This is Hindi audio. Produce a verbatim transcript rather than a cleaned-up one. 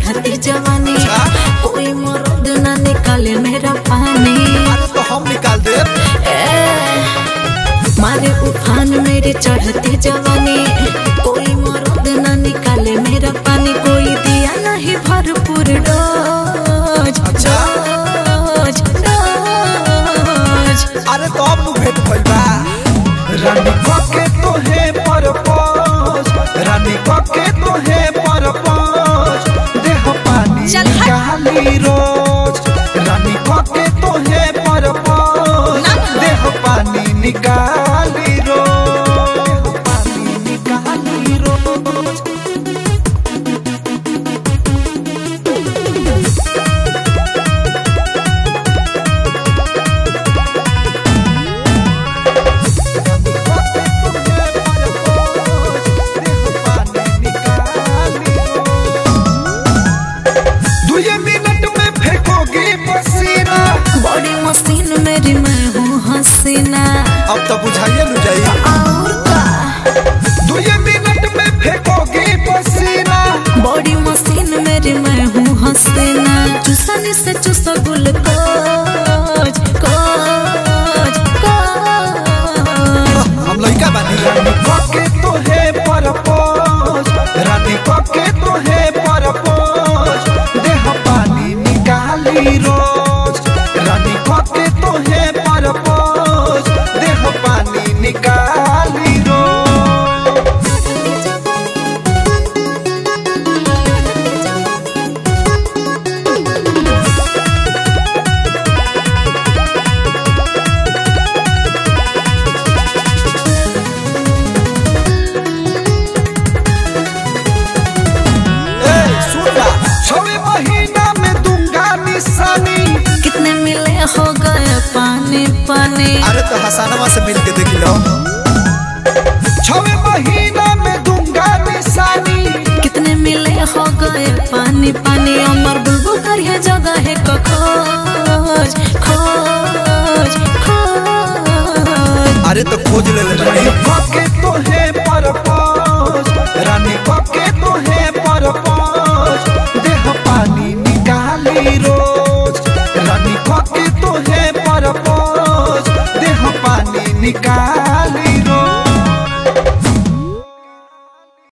चढ़ती जवानी, कोई मर्द ना निकाले मेरा पानी। तो हम निकाल दे मारे उफान मेरे चढ़ती जवानी, कोई मर्द ना निकाले मेरा पानी। कोई दिया नहीं भरपूर डोज डोज डोज। अरे तो अब तू भेंट भइल बा रानी के तो है परपोस, रानी के तो है परपोस। देह पानी निकाली रोज, रानी के तो है परपोस। देह पानी निकाल अब तो बुझाइए बुझाइए और का दो मिनट में फेंकोगे पसीना। बॉडी मशीन मेरी मैं हूँ हसीना, चुसाने से चुसा गुल कोच कोच कोच। हम लड़का बने रानी पके तो है परपोस, रानी पके तो है परपोस। देह पानी निकाली रोज, रानी पके तो है परपोस। हो गया पानी पानी। अरे तो हसानवा से मिल के देख लो, छवे महीना में दूंगा निशानी। कितने मिले हो गए पानी पानी। अमर बुलबुल करिए जगह है खोज खोज खोज। अरे तो खोज ले ले।